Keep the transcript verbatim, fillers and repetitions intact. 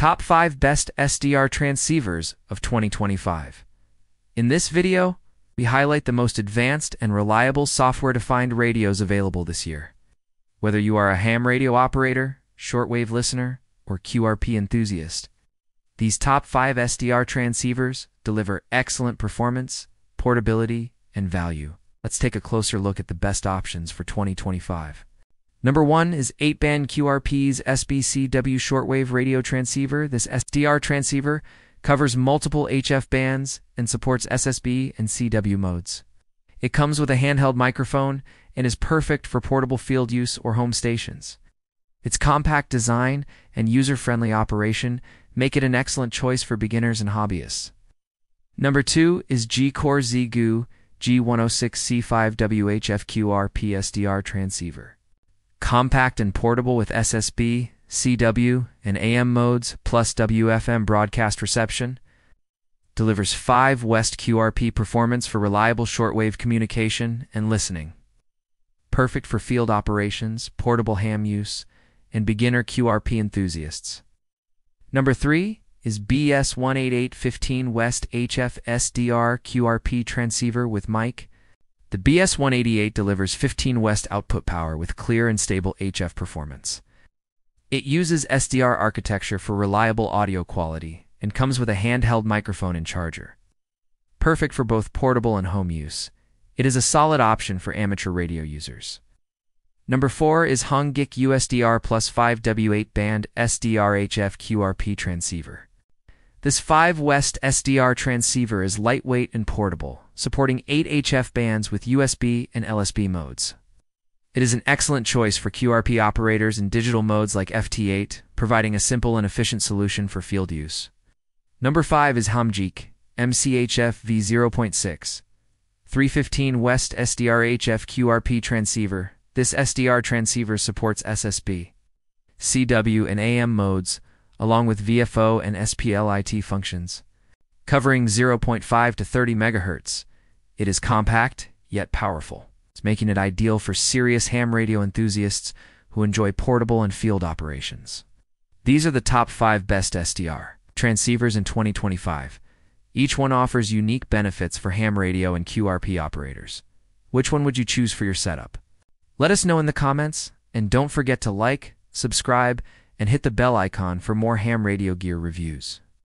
Top five Best S D R Transceivers of twenty twenty-five. In this video, we highlight the most advanced and reliable software-defined radios available this year. Whether you are a ham radio operator, shortwave listener, or Q R P enthusiast, these top five S D R transceivers deliver excellent performance, portability, and value. Let's take a closer look at the best options for twenty twenty-five. Number one is eight band Q R P's S B C W shortwave radio transceiver. This S D R transceiver covers multiple H F bands and supports S S B and C W modes. It comes with a handheld microphone and is perfect for portable field use or home stations. Its compact design and user-friendly operation make it an excellent choice for beginners and hobbyists. Number two is Xiegu G one oh six C five W H F Q R P S D R transceiver. Compact and portable with S S B, C W, and A M modes plus W F M broadcast reception, delivers five W E S T Q R P performance for reliable shortwave communication and listening. Perfect for field operations, portable ham use, and beginner Q R P enthusiasts. Number three is B S one eighty-eight fifteen west H F S D R Q R P transceiver with mic. The B S one eighty-eight delivers fifteen west output power with clear and stable H F performance. It uses S D R architecture for reliable audio quality and comes with a handheld microphone and charger. Perfect for both portable and home use, it is a solid option for amateur radio users. Number four is HAMGEEK U S D R plus five W eight band S D R H F Q R P transceiver. This five W E S T S D R transceiver is lightweight and portable, supporting eight H F bands with U S B and L S B modes. It is an excellent choice for Q R P operators in digital modes like F T eight, providing a simple and efficient solution for field use. Number five is HAMGEEK M C H F V zero point six three fifteen west S D R H F Q R P transceiver. This S D R transceiver supports S S B, C W, and A M modes, along with V F O and S P L I T functions. Covering zero point five to thirty megahertz, it is compact yet powerful, making it ideal for serious ham radio enthusiasts who enjoy portable and field operations. These are the top five best S D R transceivers in twenty twenty-five. Each one offers unique benefits for ham radio and Q R P operators. Which one would you choose for your setup? Let us know in the comments, and don't forget to like, subscribe, and hit the bell icon for more ham radio gear reviews.